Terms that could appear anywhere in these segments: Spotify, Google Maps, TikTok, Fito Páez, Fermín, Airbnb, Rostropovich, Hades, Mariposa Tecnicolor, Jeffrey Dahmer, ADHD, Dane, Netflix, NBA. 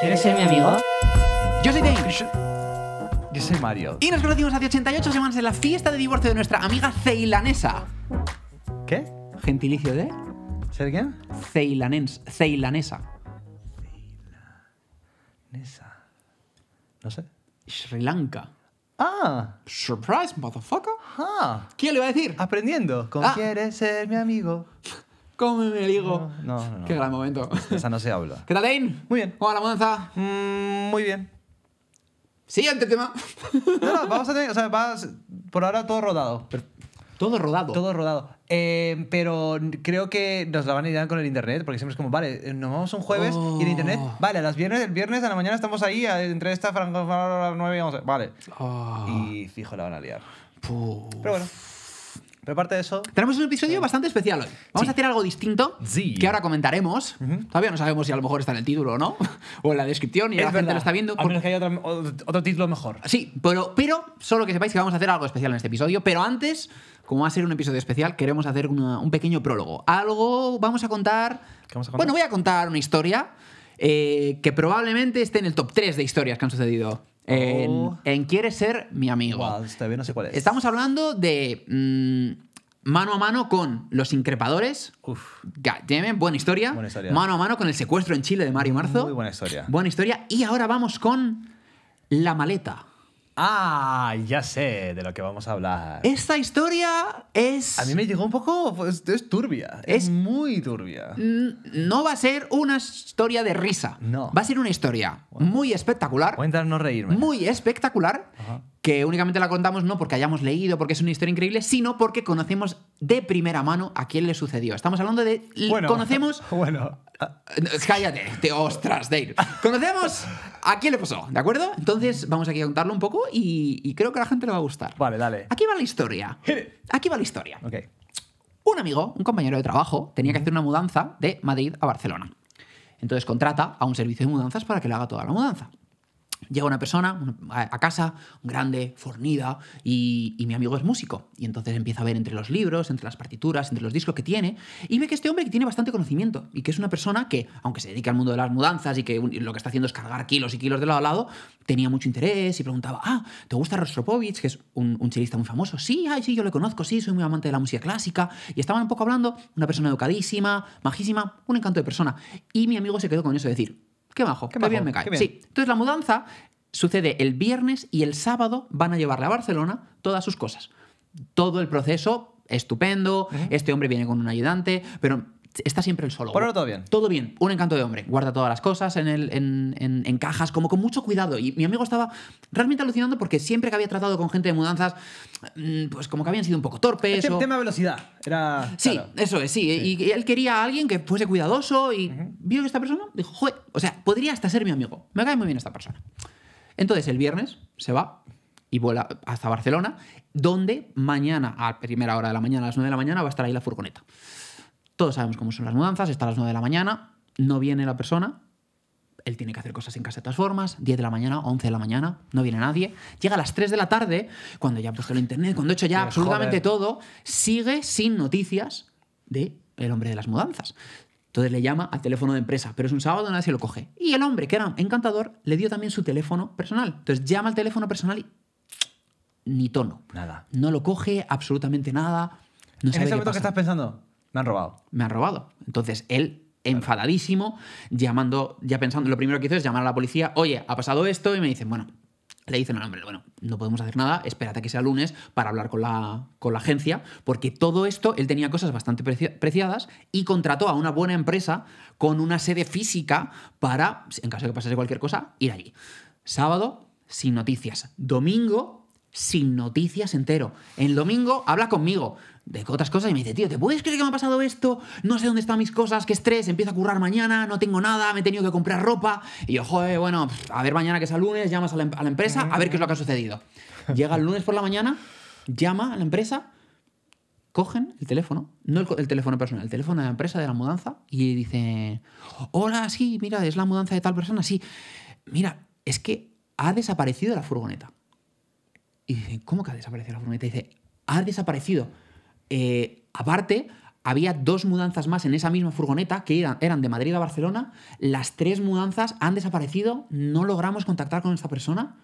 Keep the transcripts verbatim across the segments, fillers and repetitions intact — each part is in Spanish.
¿Quieres ser mi amigo? Yo soy Dane. Yo soy Mario. Y nos conocimos hace ochenta y ocho semanas en la fiesta de divorcio de nuestra amiga ceilanesa. ¿Qué? Gentilicio de... ¿Ser quién? Ceilanens, ceilanesa. Ceilanesa. No sé. Sri Lanka. Ah. Surprise, motherfucker. Ah. ¿Quién le iba a decir? Aprendiendo. Con ah. ¿Quieres ser mi amigo? Come me digo. No, no, no. Qué no. gran momento. Esa no se habla. ¿Qué tal, Dane? Muy bien. ¿Cómo va la mudanza? Mm, muy bien. Siguiente tema. No, no, vamos a tener... O sea, vas, por ahora todo rodado. Pero, ¿todo rodado? Todo rodado. Eh, pero creo que nos la van a ir con el internet, porque siempre es como, vale, nos vamos un jueves oh. y el internet... Vale, a las viernes, el viernes a la mañana estamos ahí, entre esta franco a las nueve y vamos a... Vale. Oh. Y fijo, la van a liar. Puf. Pero bueno. Pero aparte de eso... Tenemos un episodio sí. bastante especial hoy. Vamos sí. a hacer algo distinto sí. que ahora comentaremos. Uh-huh. Todavía no sabemos si a lo mejor está en el título o no, o en la descripción, y es la verdad. gente lo está viendo. Por... A menos que haya otro, otro título mejor. Sí, pero, pero solo que sepáis que vamos a hacer algo especial en este episodio. Pero antes, como va a ser un episodio especial, queremos hacer una, un pequeño prólogo. Algo vamos a contar... ¿Qué vamos a contar? Bueno, voy a contar una historia eh, que probablemente esté en el top tres de historias que han sucedido. En, oh. en ¿Quieres ser mi amigo? Wow, todavía no sé cuál es. Estamos hablando de mmm, mano a mano con los increpadores. Uf. God damn it, buena historia. Buena historia. Mano a mano con el secuestro en Chile de Mario y Marzo. Muy buena historia. Buena historia. Y ahora vamos con la maleta. Ah, ya sé de lo que vamos a hablar. Esta historia es... A mí me llegó un poco... Pues, es turbia. Es, es muy turbia. No va a ser una historia de risa. No. Va a ser una historia bueno. muy espectacular. Cuéntanos no reírme. Muy espectacular. Ajá. Que únicamente la contamos no porque hayamos leído, porque es una historia increíble, sino porque conocemos de primera mano a quién le sucedió. Estamos hablando de... Bueno, conocemos... Bueno... Cállate, te ostras, Dane. Conocemos a quién le pasó, ¿de acuerdo? Entonces vamos aquí a contarlo un poco y, y creo que a la gente le va a gustar. Vale, dale. Aquí va la historia. Aquí va la historia. Okay. Un amigo, un compañero de trabajo, tenía que hacer una mudanza de Madrid a Barcelona. Entonces contrata a un servicio de mudanzas para que le haga toda la mudanza. Llega una persona a casa, grande, fornida, y, y mi amigo es músico. Y entonces empieza a ver entre los libros, entre las partituras, entre los discos que tiene, y ve que este hombre que tiene bastante conocimiento y que es una persona que, aunque se dedica al mundo de las mudanzas y que lo que está haciendo es cargar kilos y kilos de lado a lado, tenía mucho interés y preguntaba, ah, ¿te gusta Rostropovich, que es un, un chelista muy famoso? Sí, ay, sí, yo lo conozco, sí, soy muy amante de la música clásica. Y estaban un poco hablando, una persona educadísima, majísima, un encanto de persona. Y mi amigo se quedó con eso de decir... Qué majo, qué, qué majo, bien me cae. Bien. Sí. Entonces la mudanza sucede el viernes y el sábado van a llevarle a Barcelona todas sus cosas. Todo el proceso, estupendo. Uh-huh. Este hombre viene con un ayudante, pero está siempre el solo. Por ahora todo bien. Todo bien, un encanto de hombre. Guarda todas las cosas en, el, en, en, en cajas, como con mucho cuidado. Y mi amigo estaba realmente alucinando porque siempre que había tratado con gente de mudanzas, pues como que habían sido un poco torpes. Este o... tema de velocidad. Era... Sí, claro. eso es, sí. sí. Y él quería a alguien que fuese cuidadoso y uh-huh. vio que esta persona dijo, joder, o sea, podría hasta ser mi amigo. Me cae muy bien esta persona. Entonces el viernes se va y vuela hasta Barcelona, donde mañana, a primera hora de la mañana, a las nueve de la mañana, va a estar ahí la furgoneta. Todos sabemos cómo son las mudanzas, está a las nueve de la mañana, no viene la persona, él tiene que hacer cosas en casa de todas formas, diez de la mañana, once de la mañana, no viene nadie, llega a las tres de la tarde, cuando ya busqué el internet, cuando he hecho ya sí, absolutamente joder. todo, sigue sin noticias de el hombre de las mudanzas. Entonces le llama al teléfono de empresa, pero es un sábado, nadie se lo coge. Y el hombre, que era encantador, le dio también su teléfono personal. Entonces llama al teléfono personal y ni tono. Nada. No lo coge, absolutamente nada. No sabe en ese momento que estás pensando... Me han robado. Me han robado. Entonces él, claro. enfadadísimo, llamando, ya pensando, lo primero que hizo es llamar a la policía, oye, ha pasado esto, y me dicen, bueno, le dicen al hombre, bueno, no podemos hacer nada, espérate que sea lunes para hablar con la, con la agencia, porque todo esto, él tenía cosas bastante preci preciadas y contrató a una buena empresa con una sede física para, en caso de que pasase cualquier cosa, ir allí. Sábado, sin noticias. Domingo... sin noticias entero. El domingo habla conmigo de otras cosas y me dice, tío, ¿te puedes creer que me ha pasado esto? No sé dónde están mis cosas, qué estrés, empiezo a currar mañana, no tengo nada, me he tenido que comprar ropa. Y yo, joder, bueno, a ver mañana que es el lunes, llamas a la, a la empresa, a ver qué es lo que ha sucedido. Llega el lunes por la mañana, llama a la empresa, cogen el teléfono, no el, el teléfono personal, el teléfono de la empresa de la mudanza y dicen, hola, sí, mira, es la mudanza de tal persona, sí. Mira, es que ha desaparecido la furgoneta. Y dicen, ¿cómo que ha desaparecido la furgoneta? Y dice, ha desaparecido. Eh, aparte, había dos mudanzas más en esa misma furgoneta que eran, eran de Madrid a Barcelona. Las tres mudanzas han desaparecido, no logramos contactar con esta persona.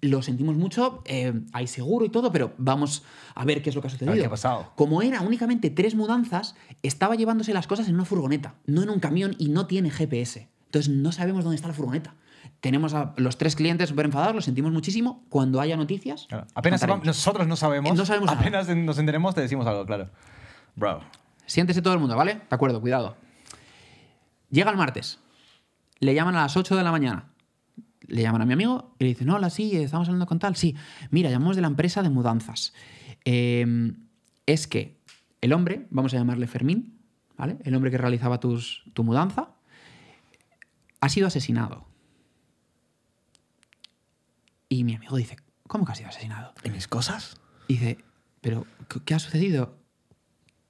Lo sentimos mucho, eh, hay seguro y todo, pero vamos a ver qué es lo que ha sucedido. ¿Qué ha pasado? Como era únicamente tres mudanzas, estaba llevándose las cosas en una furgoneta, no en un camión, y no tiene G P S. Entonces no sabemos dónde está la furgoneta. Tenemos a los tres clientes súper enfadados, los sentimos muchísimo. Cuando haya noticias... Claro. Apenas sepamos, nosotros no sabemos. No sabemos apenas nada. Nos enteremos, te decimos algo, claro. Bravo. Siéntese todo el mundo, ¿vale? De acuerdo, cuidado. Llega el martes. Le llaman a las ocho de la mañana. Le llaman a mi amigo y le dicen, hola, sí, estamos hablando con tal. Sí, mira, llamamos de la empresa de mudanzas. Eh, es que el hombre, vamos a llamarle Fermín, ¿vale? El hombre que realizaba tus, tu mudanza, ha sido asesinado. Y mi amigo dice, ¿cómo que ha sido asesinado? ¿En mis cosas? Y dice, ¿pero qué ha sucedido?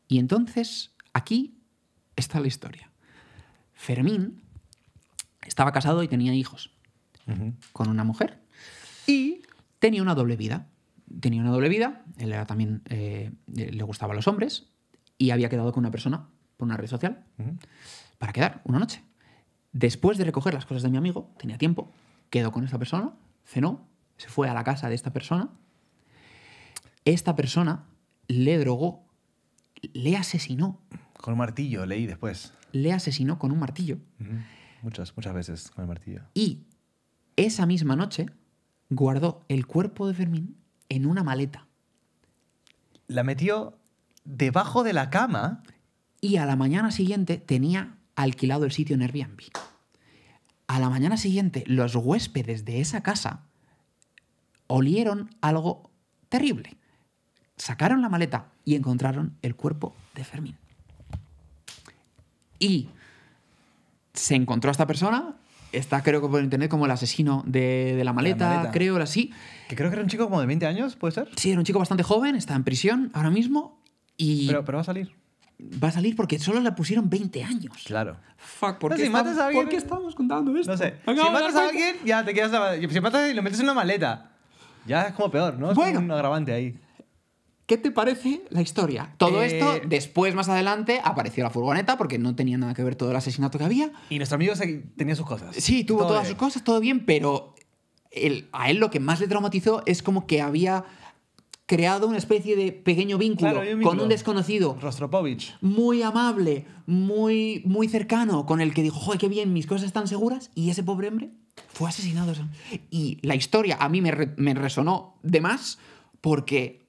Y entonces, aquí está la historia. Fermín estaba casado y tenía hijos. Uh-huh. Con una mujer, y tenía una doble vida. Tenía una doble vida, él era también, eh, le gustaban los hombres, y había quedado con una persona por una red social, uh-huh, para quedar una noche. Después de recoger las cosas de mi amigo, tenía tiempo, quedó con esta persona, cenó, se fue a la casa de esta persona. Esta persona le drogó, le asesinó. Con un martillo, leí después. Le asesinó con un martillo. Uh-huh. Muchas, muchas veces con el martillo. Y esa misma noche guardó el cuerpo de Fermín en una maleta. La metió debajo de la cama. Y a la mañana siguiente tenía alquilado el sitio en Airbnb. A la mañana siguiente los huéspedes de esa casa olieron algo terrible. Sacaron la maleta y encontraron el cuerpo de Fermín. Y se encontró a esta persona... Está, creo que por internet, como el asesino de, de la, maleta, la maleta, creo, así. Que creo que era un chico como de veinte años, ¿puede ser? Sí, era un chico bastante joven, está en prisión ahora mismo y... Pero, pero va a salir. Va a salir porque solo le pusieron veinte años. Claro. Fuck, ¿por, no, qué si está, matas a alguien, ¿por qué estamos contando esto? No sé. Acabamos si matas a alguien, ya te quedas... La, si matas y lo metes en una maleta, ya es como peor, ¿no? Es bueno, como un agravante ahí. ¿Qué te parece la historia? Todo eh... esto, después, más adelante, apareció la furgoneta porque no tenía nada que ver todo el asesinato que había. Y nuestro amigo tenía sus cosas. Sí, tuvo todo todas bien. sus cosas, todo bien, pero él, a él lo que más le traumatizó es como que había creado una especie de pequeño vínculo, claro, vínculo con un desconocido. Rostropovich. Muy amable, muy, muy cercano, con el que dijo, joder, qué bien, mis cosas están seguras. Y ese pobre hombre fue asesinado. Y la historia a mí me, re me resonó de más porque...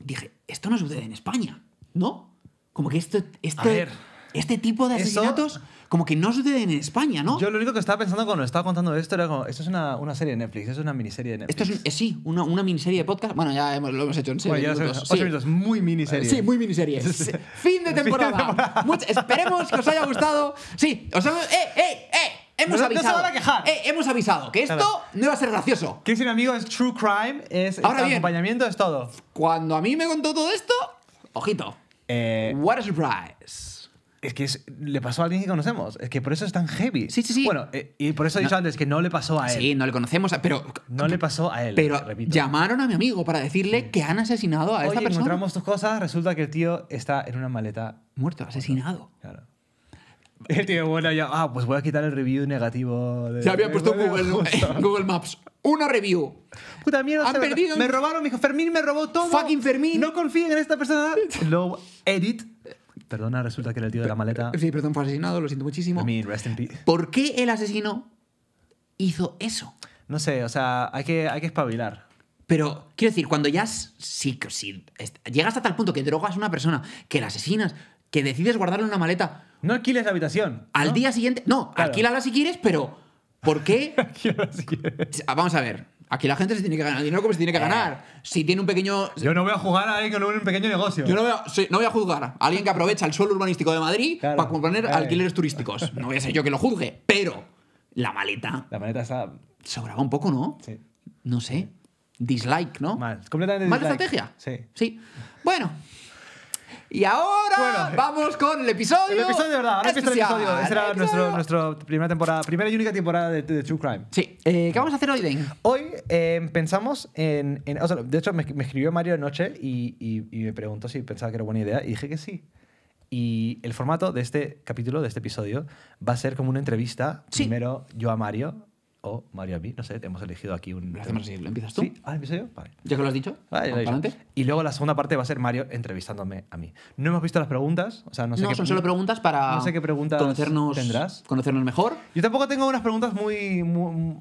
Dije, esto no sucede en España, ¿no? Como que esto, este, este tipo de asesinatos, eso, como que no sucede en España, ¿no? Yo lo único que estaba pensando cuando estaba contando esto era como, esto es una, una serie de Netflix, esto es una miniserie de Netflix. Esto es, sí, una, una miniserie de podcast. Bueno, ya hemos, lo hemos hecho en serie. Bueno, ya minutos, sí. minutos, muy miniserie. Sí, muy miniserie. Fin de temporada. Fin de temporada. Mucho, esperemos que os haya gustado. Sí, os hemos... ¡Eh, eh, eh! Hemos no, avisado. No se van a quejar. Eh, hemos avisado que esto claro. no iba a ser gracioso. Que si un amigo es true crime, es, es ahora bien, acompañamiento, es todo. Cuando a mí me contó todo esto, ojito. Eh, What a surprise. Es que es, le pasó a alguien que conocemos. Es que por eso es tan heavy. Sí, sí, sí. Bueno, eh, y por eso he dicho no, antes que no le pasó a él. Sí, no le conocemos, pero. No le pasó a él. Pero repito. Llamaron a mi amigo para decirle sí. que han asesinado a Oye, esta persona. Encontramos tus cosas, resulta que el tío está en una maleta. Muerto, asesinado. Claro. El tío, bueno, ya, ah, pues voy a quitar el review negativo. De, se había puesto en Google, Google Maps. Una review. Puta mierda. Han perdido. Me robaron, me dijo, Fermín me robó todo. Fucking Fermín. No confíen en esta persona. Low edit. Perdona, resulta que era el tío de la maleta. Sí, perdón, fue asesinado, lo siento muchísimo. I mean, rest in peace. ¿Por qué el asesino hizo eso? No sé, o sea, hay que, hay que espabilar. Pero, quiero decir, cuando ya si, si, llegas a tal punto que drogas a una persona, que la asesinas, que decides guardarle una maleta... No alquiles la habitación. Al ¿no? día siguiente... No, claro. alquílala si quieres, pero... ¿Por qué? Alquílala si quieres. Vamos a ver. Aquí la gente se tiene que ganar dinero como se tiene que ganar. Si tiene un pequeño... Yo no voy a jugar a alguien con un pequeño negocio. Yo no voy a, sí, no voy a juzgar a alguien que aprovecha el suelo urbanístico de Madrid claro, para componer claro. alquileres turísticos. No voy a ser yo que lo juzgue, pero... La maleta... La maleta está... Sobraba un poco, ¿no? Sí. No sé. Dislike, ¿no? Mal. Completamente Mal dislike. Mala estrategia. Sí. Sí. Bueno... Y ahora bueno, vamos con el episodio. El episodio, de verdad. Ahora empieza el episodio. Esa era nuestra nuestro primera temporada, primera y única temporada de, de True Crime. Sí. Eh, ¿Qué vamos a hacer hoy, Dane? Hoy eh, pensamos en, en. O sea, de hecho, me, me escribió Mario anoche y, y, y me preguntó si pensaba que era buena idea. Y dije que sí. Y el formato de este capítulo, de este episodio, va a ser como una entrevista. Sí. Primero yo a Mario, o Mario a mí, no sé, hemos elegido aquí un... Lo hacemos así, ¿lo empiezas tú? Sí, ah, ¿empiezo yo? Vale. ¿Ya que lo has dicho? Vale, lo he dicho. Y luego la segunda parte va a ser Mario entrevistándome a mí. No hemos visto las preguntas, o sea, no sé no, qué... No, son solo preguntas para... No sé qué preguntas conocernos, tendrás. Conocernos mejor. Yo tampoco tengo unas preguntas muy... muy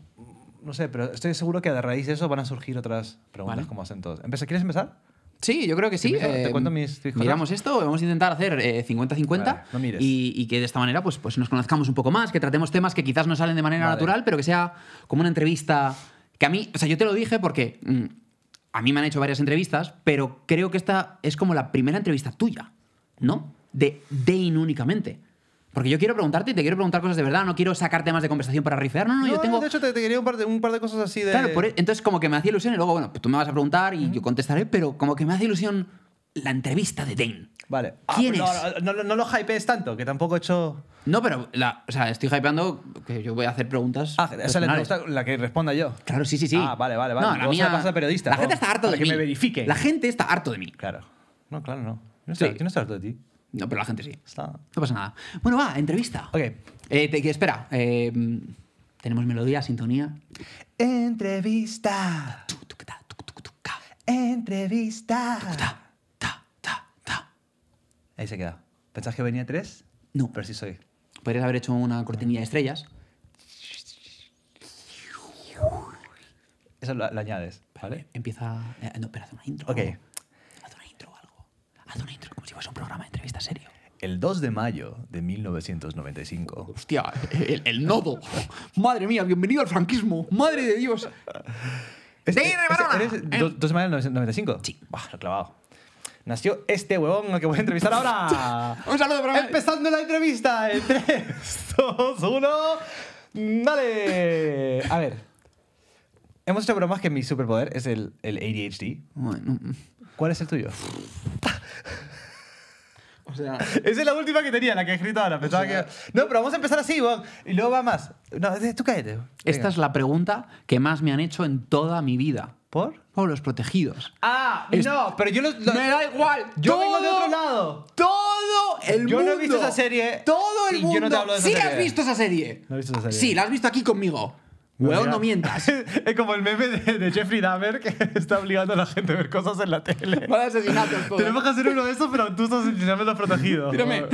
no sé, pero estoy seguro que a raíz de eso van a surgir otras preguntas, vale, como hacen todos. ¿Quieres empezar? Sí, yo creo que sí. Eh, Te cuento mis cosas. Miramos esto, vamos a intentar hacer cincuenta cincuenta, vale, no mires, y, y que de esta manera pues, pues nos conozcamos un poco más, que tratemos temas que quizás no salen de manera, vale, natural, pero que sea como una entrevista que a mí... O sea, yo te lo dije porque mmm, a mí me han hecho varias entrevistas, pero creo que esta es como la primera entrevista tuya, ¿no? De Dane únicamente. Porque yo quiero preguntarte y te quiero preguntar cosas de verdad, no quiero sacar temas de conversación para rifear. No, no, no, yo tengo... De hecho, te, te quería un par, de, un par de cosas así de... Claro, por, entonces como que me hacía ilusión y luego, bueno, pues tú me vas a preguntar y uh-huh, yo contestaré, pero como que me hace ilusión la entrevista de Dane. Vale. ¿Quién ah, es? No, no, no lo hypees tanto, que tampoco he hecho... No, pero la, o sea, estoy hypeando que yo voy a hacer preguntas. Ah, esa le gusta la que responda yo. Claro, sí, sí, sí. Ah, vale, vale, vale. No, la mía... pasa a periodista. La gente está harto de mí. Que me verifique. La gente está harto de mí. Claro. No, claro, no. Yo no, sí, no estoy harto de ti. No, pero la gente sí. Está. No pasa nada. Bueno, va, entrevista. Ok. Eh, te, espera. Eh, tenemos melodía, sintonía. Entrevista. Entrevista. Ahí se queda. ¿Pensás que venía tres? No. Pero sí soy. Podrías haber hecho una cortinilla de estrellas. Eso lo, lo añades, ¿vale? Empieza... Eh, no, pero hace una intro. Ok. Haz una intro o algo. Haz una intro. Como si fuese un programa de entrevista serio. El dos de mayo de mil novecientos noventa y cinco... Hostia, el, el nodo. Madre mía, bienvenido al franquismo. Madre de Dios. Este, de este, ¿Eres el dos de mayo de mil novecientos noventa y cinco? Sí. Bah, lo he clavado. Nació este huevón al que voy a entrevistar ahora. Un saludo para mí. Empezando la entrevista en tres, dos, uno... ¡Dale! A ver. Hemos hecho bromas que mi superpoder es el, el A D H D. Bueno. ¿Cuál es el tuyo? O sea, esa es la última que tenía, la que he escrito ahora. Pensaba, o sea, que... No, pero vamos a empezar así, Bob, y luego va más. No, tú cállate. Venga. Esta es la pregunta que más me han hecho en toda mi vida. ¿Por? Por los protegidos. Ah, es... no, pero yo los... Lo... Me da igual. Yo todo, vengo de otro lado. Todo el yo mundo. Yo no he visto esa serie. Todo el mundo. Yo no te hablo de esa sí serie. Has visto esa serie. No he visto esa serie. Sí, la has visto aquí conmigo. Weón, no mientas. Es como el meme de, de Jeffrey Dahmer que está obligando a la gente a ver cosas en la tele. Van a asesinatos, joder. Tenemos que hacer uno de esos, pero tú estás asesinando protegido. Tírame.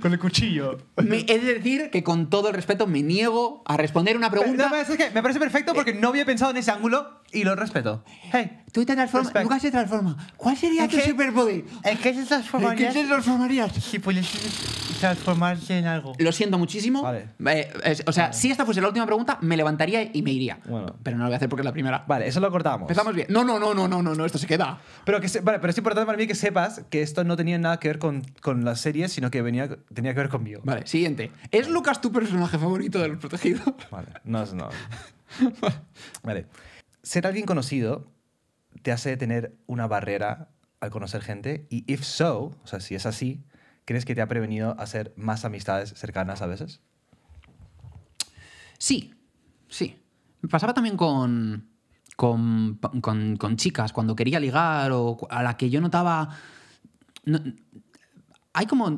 Con el cuchillo. Me, es decir, que con todo el respeto me niego a responder una pregunta. Pero, no, es que me parece perfecto porque eh, no había pensado en ese ángulo y lo respeto. Hey, tú te transformas. Nunca se transforma. ¿Cuál sería tu superpoder? ¿En qué se transformarías? ¿En qué se transformarías? Si pudieses transformarse en algo. Lo siento muchísimo. Vale. Eh, eh, o sea, vale, si esta fuese la última pregunta, me levantaría y me iría. Bueno. Pero no lo voy a hacer porque es la primera. Vale, eso lo cortamos. Empezamos bien. No, no, no, no, no, no, esto se queda. Pero, que se, vale, pero es importante para mí que sepas que esto no tenía nada que ver con, con las series, sino que venía, tenía que ver conmigo. Vale, siguiente. ¿Es Lucas tu personaje favorito de Los Protegidos? Vale, no es no. Vale. Ser alguien conocido te hace tener una barrera al conocer gente y if so, o sea, si es así, ¿crees que te ha prevenido hacer más amistades cercanas a veces? Sí. Sí. Me pasaba también con, con, con, con chicas, cuando quería ligar o a la que yo notaba... No, hay como...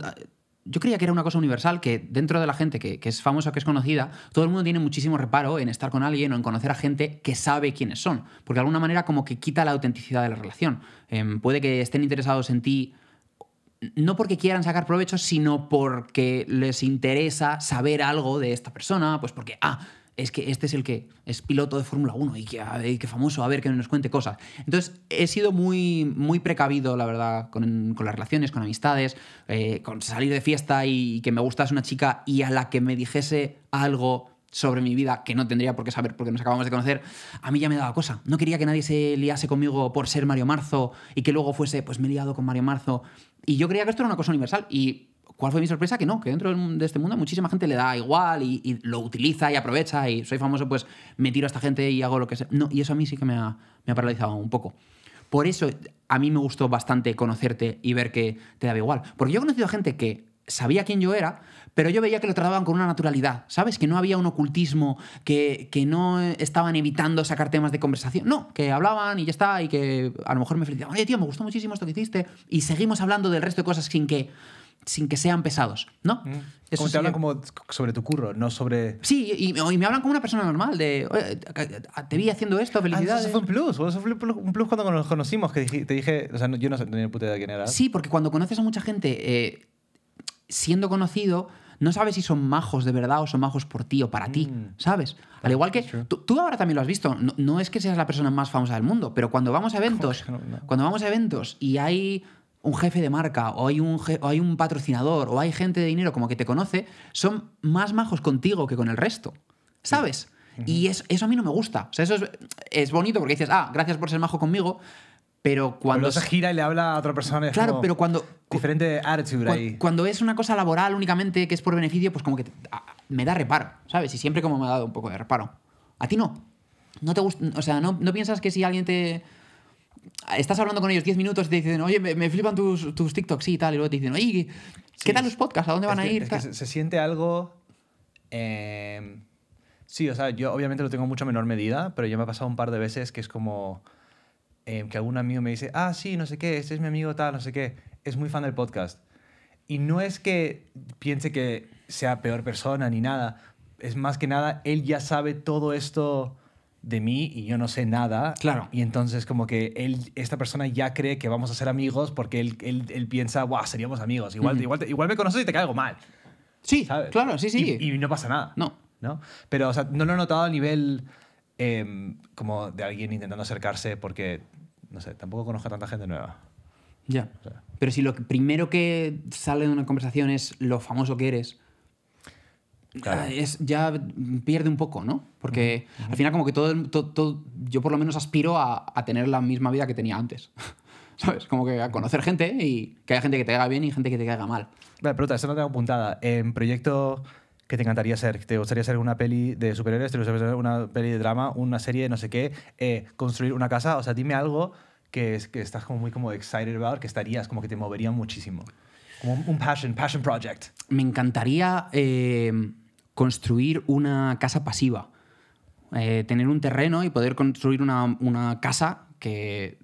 Yo creía que era una cosa universal, que dentro de la gente que, que es famosa, que es conocida, todo el mundo tiene muchísimo reparo en estar con alguien o en conocer a gente que sabe quiénes son. Porque de alguna manera como que quita la autenticidad de la relación. Eh, puede que estén interesados en ti... No porque quieran sacar provecho, sino porque les interesa saber algo de esta persona, pues porque... ah, es que este es el que es piloto de Fórmula uno y que, y que famoso, a ver, que nos cuente cosas. Entonces, he sido muy, muy precavido, la verdad, con, con las relaciones, con amistades, eh, con salir de fiesta y que me gustase una chica y a la que me dijese algo sobre mi vida que no tendría por qué saber porque nos acabamos de conocer, a mí ya me daba cosa. No quería que nadie se liase conmigo por ser Mario Marzo y que luego fuese, pues me he liado con Mario Marzo. Y yo creía que esto era una cosa universal y... ¿Cuál fue mi sorpresa? Que no, que dentro de este mundo muchísima gente le da igual y, y lo utiliza y aprovecha y soy famoso, pues me tiro a esta gente y hago lo que sea. No, y eso a mí sí que me ha, me ha paralizado un poco. Por eso a mí me gustó bastante conocerte y ver que te daba igual. Porque yo he conocido a gente que sabía quién yo era, pero yo veía que lo trataban con una naturalidad, ¿sabes? Que no había un ocultismo, que, que no estaban evitando sacar temas de conversación. No, que hablaban y ya está y que a lo mejor me felicitaban. Oye, tío, me gustó muchísimo esto que hiciste y seguimos hablando del resto de cosas sin que... sin que sean pesados, ¿no? Mm. Eso como te hablan como sobre tu curro, no sobre... Sí, y, y me hablan como una persona normal, de te vi haciendo esto, felicidades. Ah, eso fue un plus, eso fue un plus cuando nos conocimos, que te dije, o sea, yo no tenía ni puta idea de quién era. Sí, porque cuando conoces a mucha gente, eh, siendo conocido, no sabes si son majos de verdad o son majos por ti o para mm. ti, ¿sabes? Al igual que tú, tú ahora también lo has visto, no, no es que seas la persona más famosa del mundo, pero cuando vamos a eventos, no, no. cuando vamos a eventos y hay... un jefe de marca, o hay un, o hay un patrocinador, o hay gente de dinero como que te conoce, son más majos contigo que con el resto, ¿sabes? Sí. Uh-huh. Y eso, eso a mí no me gusta. O sea, eso es, es bonito porque dices, ah, gracias por ser majo conmigo, pero cuando... Pero se gira y le habla a otra persona. Claro, como... pero cuando... Diferente attitude cu ahí. Cuando es una cosa laboral únicamente que es por beneficio, pues como que te, a, me da reparo, ¿sabes? Y siempre como me ha dado un poco de reparo. A ti no. No te gusta... O sea, no, no piensas que si alguien te... Estás hablando con ellos diez minutos y te dicen, oye, me, me flipan tus, tus TikToks y tal. Y luego te dicen, oye, ¿qué sí, tal los podcasts? ¿A dónde van a que, ir? Es que se, se siente algo... Eh, sí, o sea, yo obviamente lo tengo en mucho menor medida, pero yo me ha pasado un par de veces que es como... Eh, que algún amigo me dice, ah, sí, no sé qué, este es mi amigo tal, no sé qué. Es muy fan del podcast. Y no es que piense que sea peor persona ni nada. Es más que nada, él ya sabe todo esto... de mí y yo no sé nada. Claro. Y entonces como que él, esta persona ya cree que vamos a ser amigos porque él, él, él piensa, guau, seríamos amigos. Igual, mm-hmm. igual, igual me conoces y te caigo mal. Sí, ¿sabes? Claro, sí, sí. Y, y no pasa nada. No. ¿No? Pero, o sea, no lo he notado a nivel eh, como de alguien intentando acercarse porque, no sé, tampoco conozco a tanta gente nueva. Ya. O sea. Pero si lo primero que sale de una conversación es lo famoso que eres... Claro. Es, ya pierde un poco, ¿no? Porque uh-huh. al final como que todo, todo, todo yo por lo menos aspiro a, a tener la misma vida que tenía antes. ¿Sabes? Como que a conocer gente y que haya gente que te caiga bien y gente que te caiga mal. Vale, pregunta, esta no tengo apuntada. En proyecto que te encantaría ser, te gustaría hacer una peli de superhéroes, te gustaría hacer una peli de drama, una serie de no sé qué, eh, construir una casa, o sea, dime algo que, es, que estás como muy como excited about, que estarías como que te movería muchísimo. Como un passion, passion project. Me encantaría eh, construir una casa pasiva. Eh, tener un terreno y poder construir una, una casa que...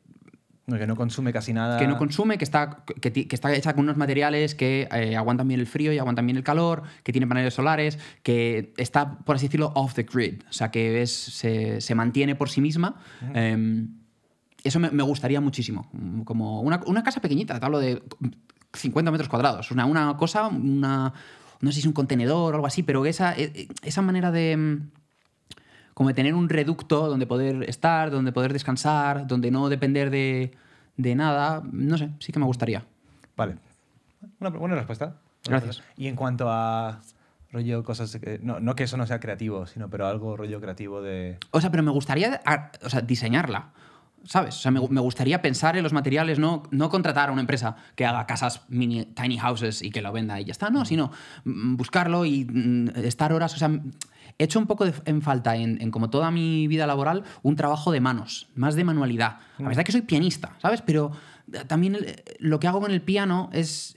Que no consume casi nada. Que no consume, que está, que, que está hecha con unos materiales que eh, aguantan bien el frío y aguantan bien el calor, que tiene paneles solares, que está, por así decirlo, off the grid. O sea, que es, se, se mantiene por sí misma. Uh-huh. eh, eso me, me gustaría muchísimo. Como una, una casa pequeñita, te hablo de... cincuenta metros cuadrados, una, una cosa, una, no sé si es un contenedor o algo así, pero esa, esa manera de, como de tener un reducto donde poder estar, donde poder descansar, donde no depender de, de nada, no sé, sí que me gustaría. Vale, una buena respuesta. Buena Gracias. Respuesta. Y en cuanto a rollo cosas, que, no, no que eso no sea creativo, sino pero algo rollo creativo de... O sea, pero me gustaría, o sea, diseñarla. ¿Sabes? O sea, me, me gustaría pensar en los materiales, no, no contratar a una empresa que haga casas mini, tiny houses y que lo venda y ya está, no, sino buscarlo y estar horas. O sea, he hecho un poco de, en falta en, en, como toda mi vida laboral, un trabajo de manos, más de manualidad. La verdad es que soy pianista, ¿sabes? Pero también el, lo que hago con el piano es...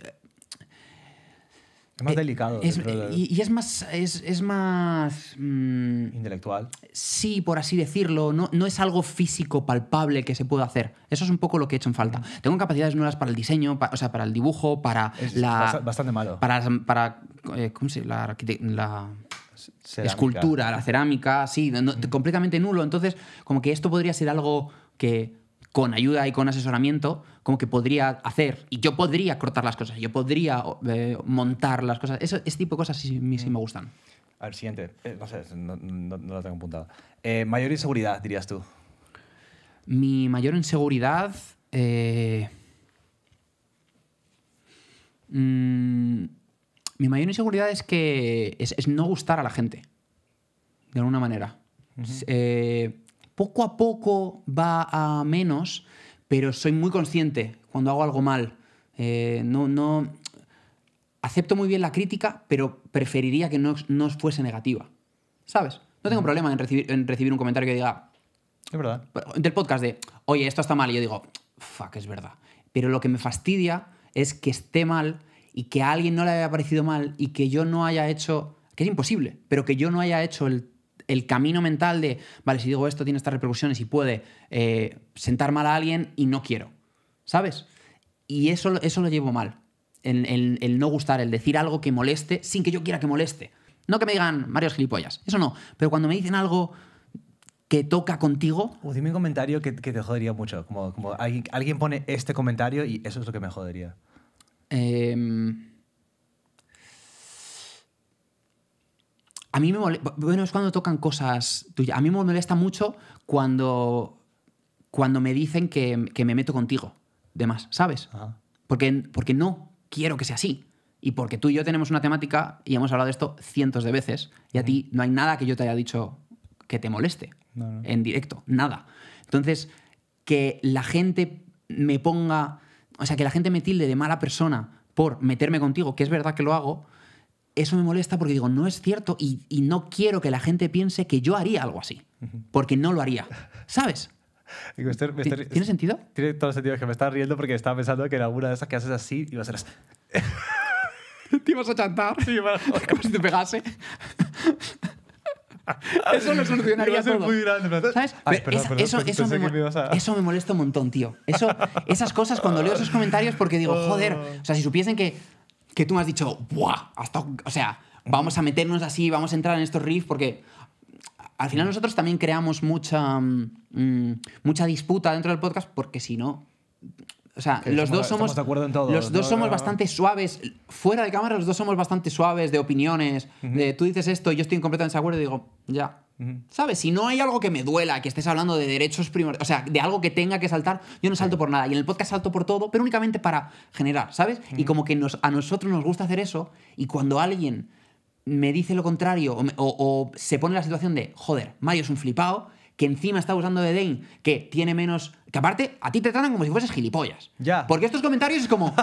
Es más eh, delicado. Es, de... y, y es más... Es, es más mmm, intelectual. Sí, por así decirlo. No, no es algo físico, palpable, que se pueda hacer. Eso es un poco lo que he hecho en falta. Mm. Tengo capacidades nuevas para el diseño, para, o sea, para el dibujo, para es la... Bastante malo. Para, para eh, ¿cómo se dice? La, la cerámica. Escultura, la cerámica, sí, no, mm. completamente nulo. Entonces, como que esto podría ser algo que... con ayuda y con asesoramiento, como que podría hacer. Y yo podría cortar las cosas, yo podría eh, montar las cosas. Eso, ese tipo de cosas sí, sí, sí me gustan. A ver, siguiente. Eh, no sé, no, no, no la tengo apuntada. Eh, ¿Mayor inseguridad, dirías tú? Mi mayor inseguridad... Eh... Mm, mi mayor inseguridad es que es, es no gustar a la gente, de alguna manera. Uh-huh. Eh... Poco a poco va a menos, pero soy muy consciente cuando hago algo mal. Eh, no, no... Acepto muy bien la crítica, pero preferiría que no, no fuese negativa. ¿Sabes? No tengo problema en recibir, en recibir un comentario que diga... Es verdad. Del podcast de, oye, esto está mal. Y yo digo, fuck, es verdad. Pero lo que me fastidia es que esté mal y que a alguien no le haya parecido mal y que yo no haya hecho... Que es imposible, pero que yo no haya hecho el... el camino mental de, vale, si digo esto tiene estas repercusiones y puede eh, sentar mal a alguien y no quiero, ¿sabes? Y eso, eso lo llevo mal. el, el, el no gustar, el decir algo que moleste sin que yo quiera que moleste. No que me digan Mario es gilipollas, eso no. Pero cuando me dicen algo que toca contigo... O dime un comentario que, que te jodería mucho. Como, como alguien, alguien pone este comentario y eso es lo que me jodería. Eh, a mí me molesta... Bueno, es cuando tocan cosas tuyas. A mí me molesta mucho cuando, cuando me dicen que, que me meto contigo. De más, ¿sabes? Ajá. Porque, porque no quiero que sea así. Y porque tú y yo tenemos una temática y hemos hablado de esto cientos de veces y a mm. ti no hay nada que yo te haya dicho que te moleste no, no. en directo. Nada. Entonces, que la gente me ponga... O sea, que la gente me tilde de mala persona por meterme contigo, que es verdad que lo hago, eso me molesta porque digo, no es cierto y, y no quiero que la gente piense que yo haría algo así. Uh-huh. Porque no lo haría. ¿Sabes? Digo, estoy, me estoy, ¿Tiene sentido? Tiene todo el sentido, que me estaba riendo porque estaba pensando que en alguna de esas que haces así ibas a ser así. Te ibas a chantar, sí, como si te pegase. Eso lo solucionaría todo. Muy grande, ¿sabes? Ay, perdón, perdón, eso, eso, me me me a... eso me molesta un montón, tío. Eso, esas cosas, cuando leo esos comentarios, porque digo, oh. joder, o sea, si supiesen que, que tú me has dicho, buah, hasta, o sea, vamos a meternos así, vamos a entrar en estos riffs, porque al final nosotros también creamos mucha, mmm, mucha disputa dentro del podcast, porque si no... O sea, que los dos somos, de acuerdo en todo, los dos ¿no? somos bastante suaves. Fuera de cámara, los dos somos bastante suaves de opiniones. Uh-huh. De tú dices esto y yo estoy completamente de acuerdo y digo, ya. Uh-huh. ¿Sabes? Si no hay algo que me duela, que estés hablando de derechos primarios, o sea, de algo que tenga que saltar, yo no salto uh-huh. por nada. Y en el podcast salto por todo, pero únicamente para generar, ¿sabes? Uh-huh. Y como que nos, a nosotros nos gusta hacer eso y cuando alguien me dice lo contrario o, me, o, o se pone en la situación de, joder, Mario es un flipado, que encima está usando de Dane, que tiene menos... Que aparte, a ti te tratan como si fueses gilipollas. Ya. Porque estos comentarios es como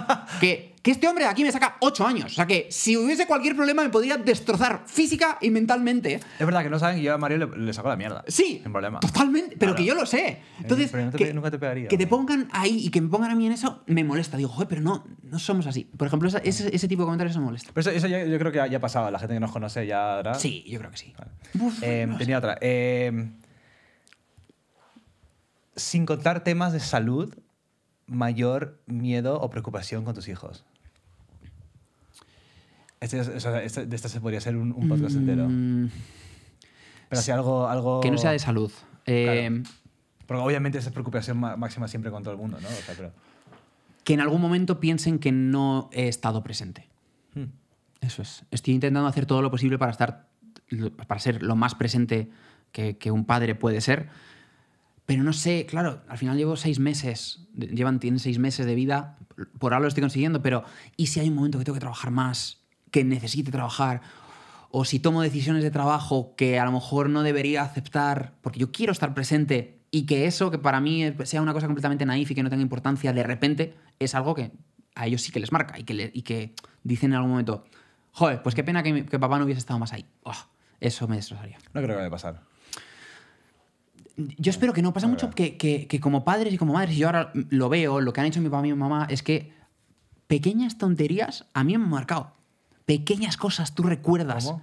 que, que este hombre de aquí me saca ocho años. O sea, que si hubiese cualquier problema me podría destrozar física y mentalmente. Es verdad que no saben que yo a Mario le, le saco la mierda. Sí. Sin problema. Totalmente. Pero claro, que yo lo sé. Entonces, eh, no te, que, nunca te pegaría. Que te pongan ahí y que me pongan a mí en eso me molesta. Digo, joder, pero no, no somos así. Por ejemplo, esa, ese, ese tipo de comentarios me molesta. Pero eso, eso ya, yo creo que ya ha pasado. La gente que nos conoce ya, ¿verdad? Sí, yo creo que sí. Vale. Uf, eh, no tenía sé. otra. Eh... Sin contar temas de salud, mayor miedo o preocupación con tus hijos. Este, o sea, este, de esta se podría hacer un, un podcast mm, entero. Pero si algo, algo... Que no sea de salud. Eh, claro. Porque obviamente esa es preocupación máxima siempre con todo el mundo, ¿no? O sea, pero... Que en algún momento piensen que no he estado presente. Hmm. Eso es. Estoy intentando hacer todo lo posible para, estar, para ser lo más presente que, que un padre puede ser. Pero no sé, claro, al final llevo seis meses, llevan, tienen seis meses de vida, por ahora lo estoy consiguiendo, pero ¿y si hay un momento que tengo que trabajar más, que necesite trabajar? O si tomo decisiones de trabajo que a lo mejor no debería aceptar, porque yo quiero estar presente y que eso, que para mí sea una cosa completamente naif y que no tenga importancia, de repente es algo que a ellos sí que les marca y que, le, y que dicen en algún momento, joder, pues qué pena que, mi, que papá no hubiese estado más ahí. Oh, eso me destrozaría. No creo que vaya a pasar. Yo espero que no. Pasa mucho que, que, que como padres y como madres, y yo ahora lo veo, lo que han hecho mi papá y mi mamá es que pequeñas tonterías a mí me han marcado. Pequeñas cosas tú recuerdas. ¿Cómo?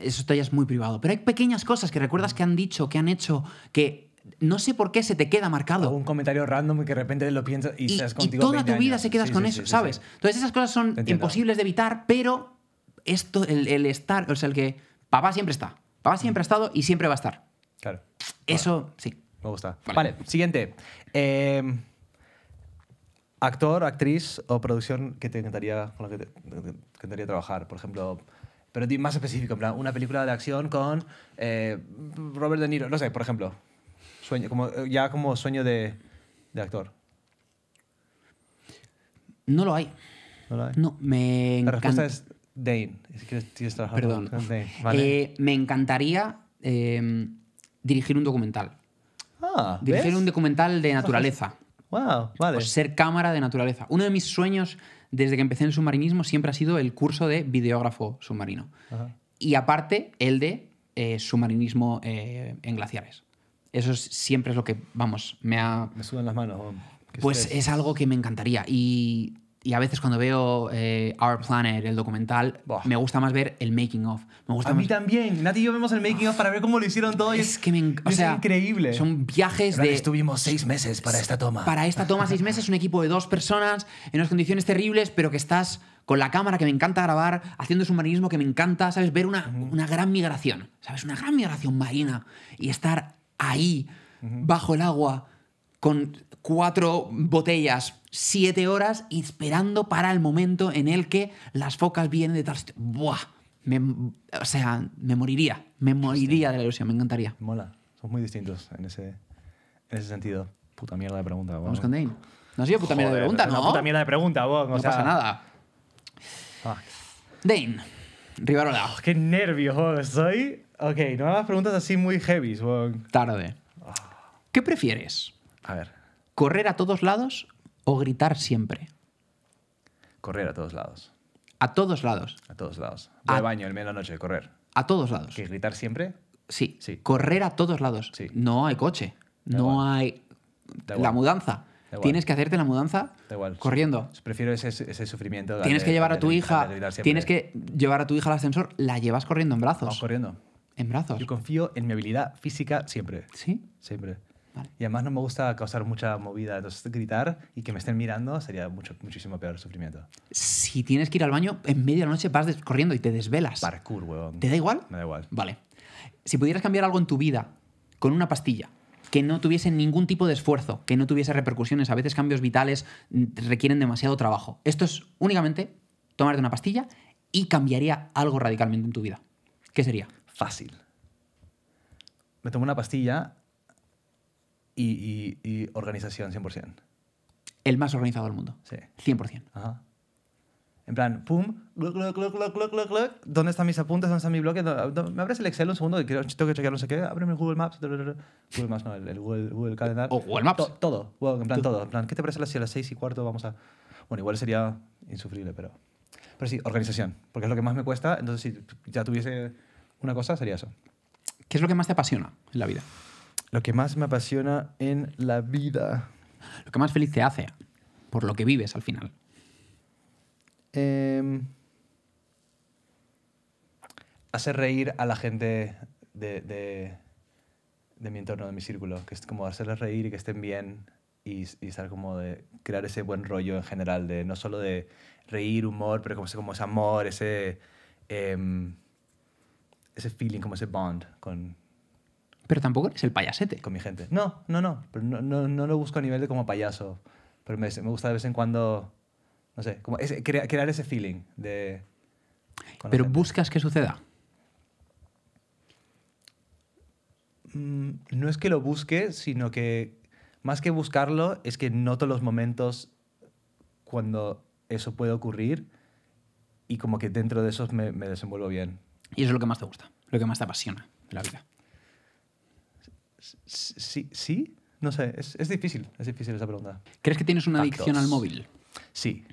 Eso todavía es muy privado. Pero hay pequeñas cosas que recuerdas que han dicho, que han hecho, que no sé por qué se te queda marcado. Un comentario random que de repente lo piensas y, y estás contigo. Y toda tu vida años. se quedas sí, con sí, eso, sí, ¿sabes? Sí, sí. Entonces esas cosas son imposibles de evitar, pero esto, el, el estar, o sea, el que papá siempre está. Papá siempre mm. ha estado y siempre va a estar. Claro. Eso, vale. sí. Me gusta. Vale, vale, siguiente. Eh, actor, actriz o producción que te encantaría, con la que te, te encantaría trabajar. Por ejemplo, pero más específico, en plan, una película de acción con eh, Robert De Niro. No sé, por ejemplo. Sueño, como, ya como sueño de, de actor. No lo hay. No lo hay. No, me La respuesta es Dane. Si quieres, quieres trabajar Perdón. Con Dane. Vale. Eh, me encantaría... Eh, dirigir un documental. Ah, dirigir ¿ves? un documental de naturaleza. Wow, vale. O ser cámara de naturaleza. Uno de mis sueños desde que empecé en el submarinismo siempre ha sido el curso de videógrafo submarino. Ajá. Y aparte, el de eh, submarinismo eh, en glaciares. Eso es, siempre es lo que, vamos, me ha... Me sudan las manos. Pues es algo que me encantaría. Y, Y a veces cuando veo eh, Our Planet, el documental, Buah. me gusta más ver el making of. Me gusta a más... mí también. Nati y yo vemos el making of para ver cómo lo hicieron todo. Es, es que me, o sea, es increíble. Son viajes Pero de... Estuvimos seis meses para esta toma. Para esta toma seis meses, un equipo de dos personas, en unas condiciones terribles, pero que estás con la cámara, que me encanta grabar, haciendo submarinismo, que me encanta, ¿sabes? Ver una, una gran migración, ¿sabes? Una gran migración marina. Y estar ahí, bajo el agua, con cuatro botellas, siete horas, esperando para el momento en el que las focas vienen de tal sitio. ¡Buah! Me, o sea, me moriría. Me moriría sí. de la ilusión, me encantaría. Mola. Somos muy distintos en ese, en ese sentido. Puta mierda de pregunta, vos. Vamos con Dane. No ha sido puta Joder, mierda de pregunta, ¿no? No, puta mierda de pregunta, vos. No sea... pasa nada. Ah. Dane Rivarola. Oh, qué nervioso soy. Ok, no hagas preguntas así muy heavy. Tarde. Oh. ¿Qué prefieres? A ver. ¿Correr a todos lados o gritar siempre? Correr a todos lados. ¿A todos lados? A todos lados. Voy a... al baño en medio de la noche, correr. ¿A todos lados? ¿Que gritar siempre? Sí. sí. Correr a todos lados. Sí. No hay coche. Da no igual. hay... Da la mudanza. Tienes que hacerte la mudanza corriendo. Prefiero ese, ese sufrimiento. Tienes que llevar a tu hija. Tienes que llevar a tu hija al ascensor. La llevas corriendo en brazos. Vamos corriendo. En brazos. Yo confío en mi habilidad física siempre. ¿Sí? Siempre. Vale. Y además no me gusta causar mucha movida. Entonces gritar y que me estén mirando sería mucho, muchísimo peor sufrimiento. Si tienes que ir al baño, en media noche vas corriendo y te desvelas. Parkour, huevón. ¿Te da igual? Me da igual. Vale. Si pudieras cambiar algo en tu vida con una pastilla, que no tuviese ningún tipo de esfuerzo, que no tuviese repercusiones. A veces cambios vitales requieren demasiado trabajo. Esto es únicamente tomarte una pastilla y cambiaría algo radicalmente en tu vida. ¿Qué sería? Fácil. Me tomo una pastilla y, y, y organización cien por ciento. El más organizado del mundo. Sí. cien por ciento. Ajá. En plan, pum, gluc, gluc, gluc, gluc, gluc, gluc, gluc. ¿Dónde están mis apuntes? ¿Dónde están mis bloques? ¿Me abres el Excel un segundo? Tengo que chequear no sé qué. Ábreme el Google Maps. Google Maps no, el, el Google, Google Calendar. ¿O Google Maps? To, todo. Bueno, en plan, todo. En plan, ¿qué te parece si a las seis y cuarto vamos a...? Bueno, igual sería insufrible, pero... Pero sí, organización. Porque es lo que más me cuesta. Entonces, si ya tuviese una cosa, sería eso. ¿Qué es lo que más te apasiona en la vida? Lo que más me apasiona en la vida... Lo que más feliz te hace, por lo que vives al final. Eh, hacer reír a la gente de, de, de mi entorno, de mi círculo, que es como hacerles reír y que estén bien y, y estar como de crear ese buen rollo en general, de no solo de reír, humor, pero como ese, como ese amor, ese, eh, ese feeling, como ese bond con... Pero tampoco eres el payasete. Con mi gente. No, no, no, pero no, no, no lo busco a nivel de como payaso, pero me, me gusta de vez en cuando... No sé, como ese, crea, crear ese feeling de... ¿Pero buscas que suceda? Mm, no es que lo busque, sino que más que buscarlo es que noto los momentos cuando eso puede ocurrir y como que dentro de esos me, me desenvuelvo bien. ¿Y eso es lo que más te gusta? ¿Lo que más te apasiona de la vida? Sí, sí, no sé, es, es difícil, es difícil esa pregunta. ¿Crees que tienes una Factos. adicción al móvil? Sí.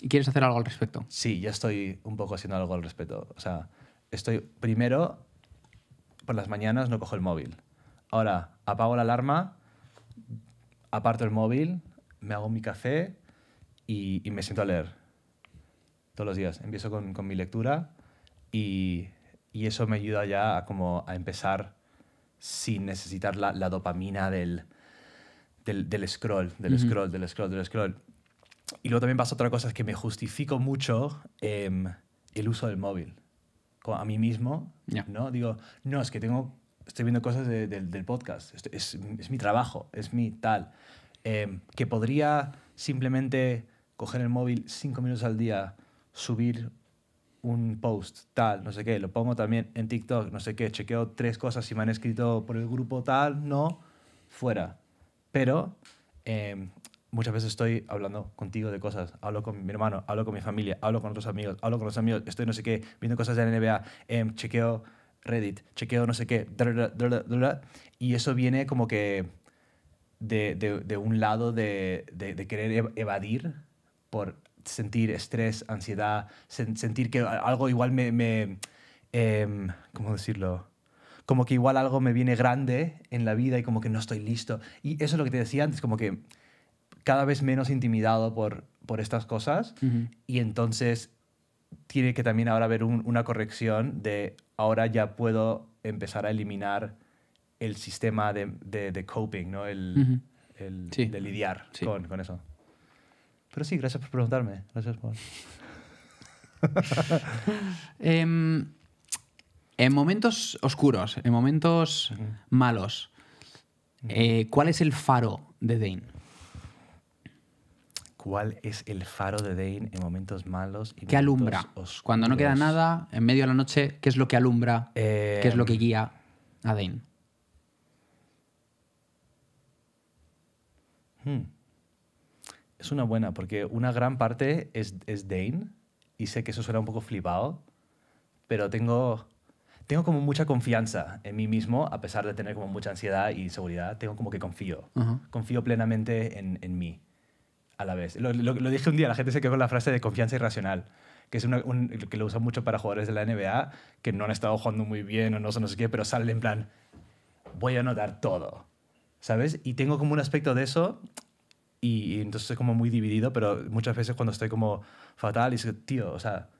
¿Y quieres hacer algo al respecto? Sí, ya estoy un poco haciendo algo al respecto. O sea, estoy primero, por las mañanas no cojo el móvil. Ahora, apago la alarma, aparto el móvil, me hago mi café y, y me siento a leer. Todos los días. Empiezo con, con mi lectura y, y eso me ayuda ya a, como a empezar sin necesitar la, la dopamina del, del, del scroll, del Mm-hmm. scroll, del scroll, del scroll. Y luego también pasa otra cosa, es que me justifico mucho eh, el uso del móvil. Como a mí mismo, yeah. ¿no? Digo, no, es que tengo, estoy viendo cosas de, de, del podcast. Es, es, es mi trabajo, es mi tal. Eh, que podría simplemente coger el móvil cinco minutos al día, subir un post, tal, no sé qué. Lo pongo también en TikTok, no sé qué. Chequeo tres cosas si me han escrito por el grupo, tal, no, fuera. Pero... Eh, muchas veces estoy hablando contigo de cosas. Hablo con mi hermano, hablo con mi familia, hablo con otros amigos, hablo con los amigos, estoy no sé qué, viendo cosas de la N B A, eh, chequeo Reddit, chequeo no sé qué. Dra, dra, dra, y eso viene como que de, de, de un lado de, de, de querer evadir por sentir estrés, ansiedad, sen, sentir que algo igual me... me eh, ¿cómo decirlo? Como que igual algo me viene grande en la vida y como que no estoy listo. Y eso es lo que te decía antes, como que... cada vez menos intimidado por, por estas cosas. Uh-huh. Y entonces tiene que también ahora haber un, una corrección de ahora ya puedo empezar a eliminar el sistema de, de, de coping, ¿no? El, uh-huh. el sí. de lidiar sí. con, con eso. Pero sí, gracias por preguntarme. Gracias por... eh, en momentos oscuros, en momentos uh-huh. malos, eh, ¿cuál es el faro de Dane? ¿Cuál es el faro de Dane en momentos malos y ¿Qué momentos alumbra? Oscuros? Cuando no queda nada, en medio de la noche, ¿qué es lo que alumbra? Eh... ¿Qué es lo que guía a Dane? Hmm. Es una buena, porque una gran parte es, es Dane, y sé que eso suena un poco flipado, pero tengo, tengo como mucha confianza en mí mismo, a pesar de tener como mucha ansiedad y inseguridad. Tengo como que confío. Uh-huh. Confío plenamente en, en mí. A la vez. Lo, lo, lo dije un día, la gente se quedó con la frase de confianza irracional, que es una, un, que lo usan mucho para jugadores de la N B A que no han estado jugando muy bien o no, no sé qué, pero salen en plan, voy a anotar todo, ¿sabes? Y tengo como un aspecto de eso y, y entonces soy como muy dividido, pero muchas veces cuando estoy como fatal y digo, tío, o sea,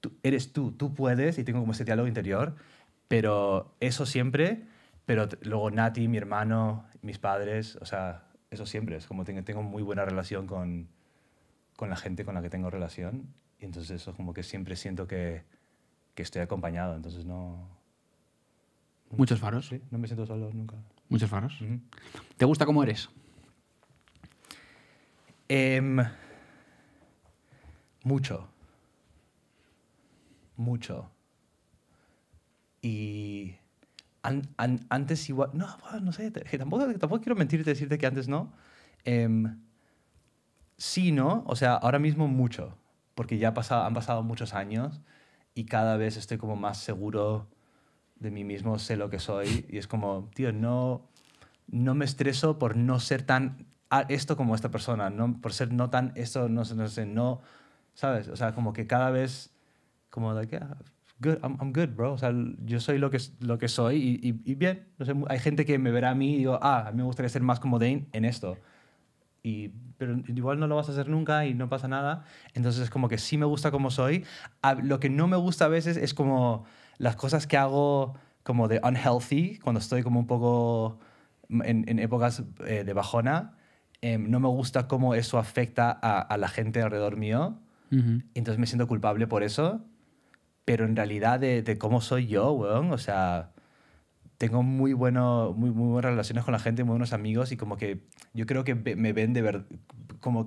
tú, eres tú, tú puedes, y tengo como ese diálogo interior, pero eso siempre, pero luego Nati, mi hermano, mis padres, o sea... Eso siempre, es como tengo, tengo muy buena relación con, con la gente con la que tengo relación, y entonces eso es como que siempre siento que, que estoy acompañado, entonces no... no ¿Muchos faros? Sí, no me siento solo nunca. ¿Muchos faros? Uh-huh. ¿Te gusta cómo eres? Um, mucho. Mucho. Y... An, an, antes igual... No, no sé, tampoco, tampoco quiero mentirte, decirte que antes no. Eh, sí, ¿no? O sea, ahora mismo mucho, porque ya ha pasado, han pasado muchos años y cada vez estoy como más seguro de mí mismo, sé lo que soy, y es como, tío, no, no me estreso por no ser tan esto como esta persona, no, por ser no tan esto, no sé, no sé, no... ¿Sabes? O sea, como que cada vez... Como de like, yeah, Good, I'm, I'm good, bro. O sea, yo soy lo que, lo que soy y, y, y bien. No sé, hay gente que me verá a mí y digo, ah, a mí me gustaría ser más como Dane en esto. Y, pero igual no lo vas a hacer nunca y no pasa nada. Entonces es como que sí me gusta como soy. A, lo que no me gusta a veces es como las cosas que hago como de unhealthy, cuando estoy como un poco en, en épocas eh, de bajona. Eh, no me gusta cómo eso afecta a, a la gente alrededor mío. Uh-huh. Entonces me siento culpable por eso. Pero en realidad, de, de cómo soy yo, weón, o sea, tengo muy, bueno, muy, muy buenas relaciones con la gente, muy buenos amigos, y como que yo creo que me ven de verdad, como,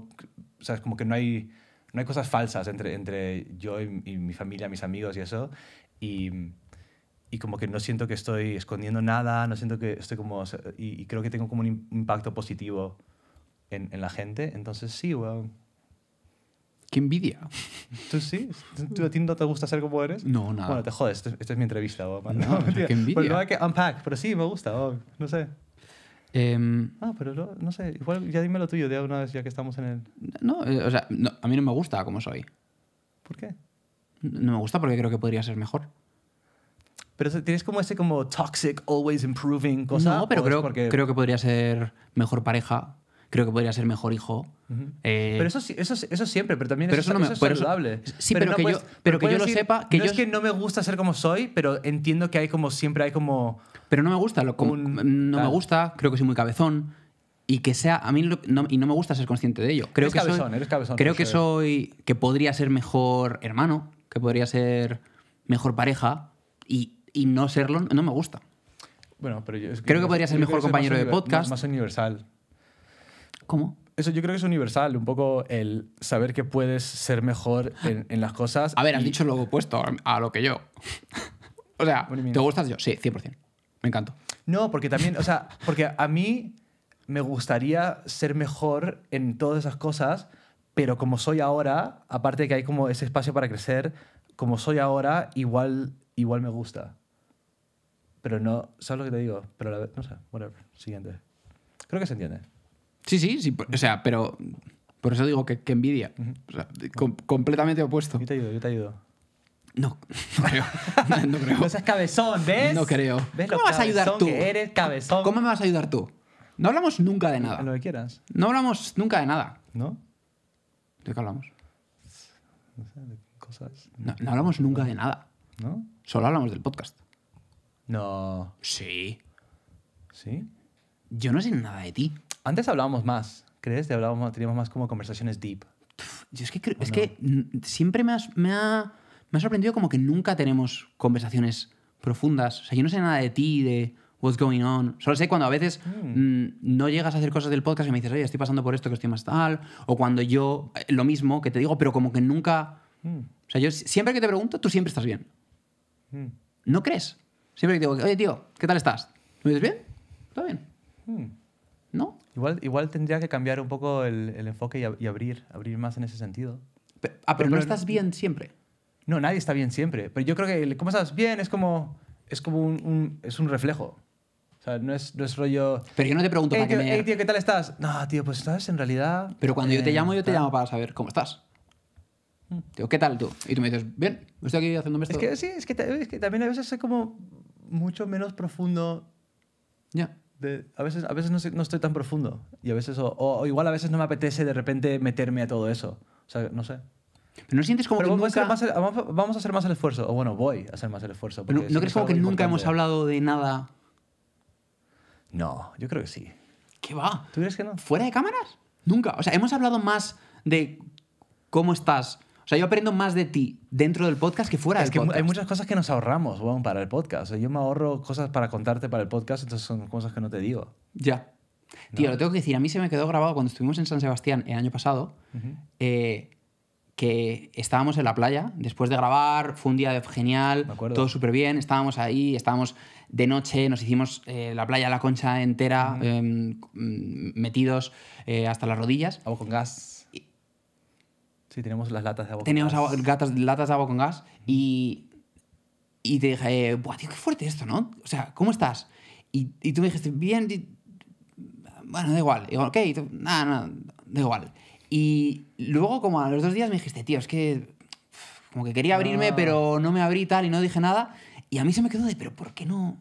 o sea, como que no hay, no hay cosas falsas entre, entre yo y, y mi familia, mis amigos y eso, y, y como que no siento que estoy escondiendo nada, no siento que estoy como, o sea, y, y creo que tengo como un impacto positivo en, en la gente, entonces sí, weón. ¡Qué envidia! ¿Tú sí? ¿Tú, ¿A ti no te gusta ser como eres? No, nada. Bueno, te jodes. Esta es mi entrevista. Bob. No, no ¡qué envidia! Pero no hay que unpack. Pero sí, me gusta. Bob. No sé. Eh, ah, pero no, no sé. Igual ya dime lo tuyo de una vez ya que estamos en el... No, eh, o sea, no, a mí no me gusta como soy. ¿Por qué? No me gusta porque creo que podría ser mejor. Pero tienes como ese como toxic, always improving cosa. No, pero creo, porque... creo que podría ser mejor pareja. Creo que podría ser mejor hijo. Uh-huh. eh, pero eso, eso, eso siempre, pero también pero eso, eso, no me, eso es pero saludable. Eso, sí, pero, pero, no que, puedes, yo, pero, pero que yo lo decir, sepa... Que no yo... es que no me gusta ser como soy, pero entiendo que hay como siempre hay como... Pero no me gusta, lo, como, un, no tal. me gusta, creo que soy muy cabezón y que sea... A mí lo, no, y no me gusta ser consciente de ello. Creo eres que cabezón, soy, eres cabezón. Creo que ser. soy... Que podría ser mejor hermano, que podría ser mejor pareja y, y no serlo, no me gusta. Bueno, pero yo... Es que creo que podría ser mejor compañero de podcast. Más universal. ¿Cómo? Eso yo creo que es universal, un poco el saber que puedes ser mejor en, en las cosas. A ver, has y... dicho lo opuesto a lo que yo. O sea, ¿te gustas yo? Sí, cien por cien. Me encanta. No, porque también, o sea, porque a mí me gustaría ser mejor en todas esas cosas, pero como soy ahora, aparte de que hay como ese espacio para crecer, como soy ahora, igual, igual me gusta. Pero no, ¿sabes lo que te digo? Pero la, no sé, whatever, siguiente. Creo que se entiende. Sí, sí, sí. O sea, pero por eso digo que, que envidia. O sea, com completamente opuesto. Yo te ayudo, yo te ayudo. No, no creo. No, no creo. No seas cabezón, ¿ves? No creo. ¿Ves ¿Cómo me vas a ayudar tú? Eres cabezón. ¿Cómo me vas a ayudar tú? No hablamos nunca de nada. Lo que quieras. No hablamos nunca de nada. ¿No? ¿De qué hablamos? No sé, de cosas. No, no hablamos nunca de nada. ¿No? Solo hablamos del podcast. No. Sí. ¿Sí? Yo no sé nada de ti. Antes hablábamos más. ¿Crees? Te hablábamos, teníamos más como conversaciones deep. Pff, yo es que, creo, es no? que siempre me, has, me, ha, me ha sorprendido como que nunca tenemos conversaciones profundas. O sea, yo no sé nada de ti, de what's going on. Solo sé cuando a veces mm. mmm, no llegas a hacer cosas del podcast y me dices, oye, estoy pasando por esto, que estoy más tal. O cuando yo, eh, lo mismo, que te digo, pero como que nunca... Mm. O sea, yo siempre que te pregunto, tú siempre estás bien. Mm. ¿No crees? Siempre que te digo, oye, tío, ¿qué tal estás? ¿Me dices bien? ¿Está bien? Mm. ¿No? Igual, igual tendría que cambiar un poco el, el enfoque y, ab y abrir, abrir más en ese sentido. Pero, ah, pero, pero no pero, estás bien siempre. No, nadie está bien siempre. Pero yo creo que el, ¿cómo estás bien? Es como, es como un, un, es un reflejo. O sea, no es, no es rollo... Pero yo no te pregunto hey, para tío, que me... Hey, tío, ¿qué tal estás? No, tío, pues estás en realidad... Pero cuando eh, yo te llamo, yo te tal. llamo para saber cómo estás. Hmm. Digo, ¿qué tal tú? Y tú me dices, bien, estoy aquí haciéndome esto. Es que sí, es que, es que también a veces soy como mucho menos profundo. Ya. Yeah. De, a veces, a veces no, soy, no estoy tan profundo. Y a veces, o, o, o igual a veces no me apetece de repente meterme a todo eso. O sea, no sé. Pero no sientes como Pero que vamos, nunca... a hacer más el, vamos a hacer más el esfuerzo. O bueno, voy a hacer más el esfuerzo. Pero ¿no, ¿no crees como que nunca hemos hablado de nada? No, yo creo que sí. ¿Qué va? ¿Tú crees que no? ¿Fuera de cámaras? Nunca. O sea, hemos hablado más de cómo estás. O sea, yo aprendo más de ti dentro del podcast que fuera es del que podcast. Hay muchas cosas que nos ahorramos, bueno, para el podcast. O sea, yo me ahorro cosas para contarte para el podcast, entonces son cosas que no te digo. Ya. No. Tío, lo tengo que decir. A mí se me quedó grabado cuando estuvimos en San Sebastián el año pasado, uh-huh. eh, que estábamos en la playa después de grabar. Fue un día genial, todo súper bien. Estábamos ahí, estábamos de noche, nos hicimos eh, la playa, la concha entera, uh-huh. eh, metidos eh, hasta las rodillas. Agua con gas. Sí, teníamos las latas de agua teníamos con gas. Teníamos latas, latas de agua con gas y, y te dije, eh, buah, tío, qué fuerte esto, ¿no? O sea, ¿cómo estás? Y, y tú me dijiste, bien, y, bueno, da igual. Y digo, ok, nada, nada, da igual. Y luego, como a los dos días, me dijiste, tío, es que como que quería abrirme, ah. pero no me abrí tal y no dije nada. Y a mí se me quedó de, pero ¿por qué no...?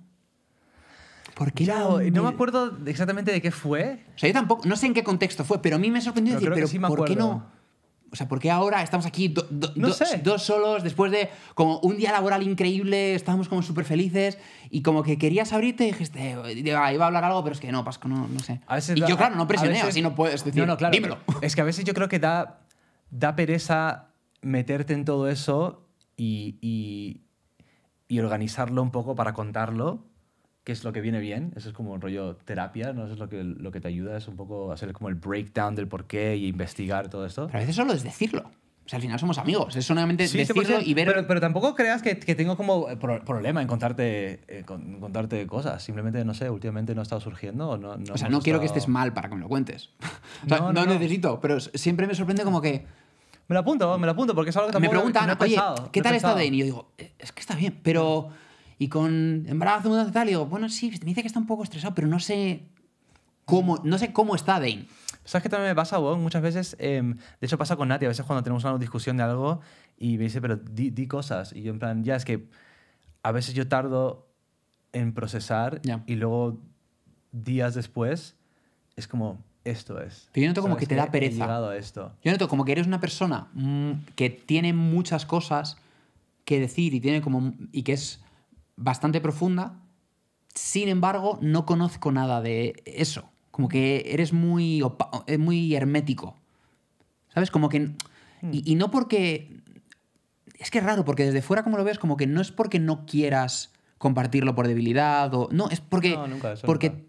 Porque ya, muy... No me acuerdo exactamente de qué fue. O sea, yo tampoco, no sé en qué contexto fue, pero a mí me sorprendió pero decir, pero sí ¿por acuerdo. qué no...? O sea, ¿por qué ahora estamos aquí do, do, no dos, dos solos después de como un día laboral increíble? Estábamos como súper felices y como que querías abrirte y dijiste, ah, iba a hablar algo, pero es que no, Pasco, no, no sé. A veces y da, yo, claro, no presioné, veces, así no puedes decir, no, no, claro, dímelo. Es que a veces yo creo que da, da pereza meterte en todo eso y, y, y organizarlo un poco para contarlo, que es lo que viene bien. Eso es como un rollo terapia, ¿no? Eso es lo que, lo que te ayuda, es un poco hacer como el breakdown del porqué y investigar todo esto. Pero a veces solo es decirlo. O sea, al final somos amigos. Es solamente sí, decirlo y ver... Pero, pero tampoco creas que, que tengo como pro, problema en contarte, eh, con, contarte cosas. Simplemente, no sé, últimamente no ha estado surgiendo. No, no o sea, no estado... quiero que estés mal para que me lo cuentes. O sea, no, no, no necesito, pero siempre me sorprende como que... Me lo apunto, me lo apunto, porque es algo que tampoco... Me preguntan, no he oye, pensado, ¿qué no tal está Dane? Y yo digo, es que está bien, pero... Y con embarazo, mudanza y tal, digo, bueno, sí, me dice que está un poco estresado, pero no sé cómo, no sé cómo está Dane. ¿Sabes qué también me pasa, Bob? Muchas veces, eh, de hecho pasa con Nati, a veces cuando tenemos una discusión de algo y me dice, pero di, di cosas. Y yo en plan, ya, es que a veces yo tardo en procesar yeah. y luego días después es como, esto es. Pero yo noto como que te da pereza. He llegado a esto. Yo noto como que eres una persona que tiene muchas cosas que decir y, tiene como, y que es... bastante profunda, sin embargo, no conozco nada de eso. Como que eres muy, muy hermético. ¿Sabes? Como que... Y, y no porque... Es que es raro, porque desde fuera, como lo ves, como que no es porque no quieras compartirlo por debilidad o... No, es porque... No, nunca, eso porque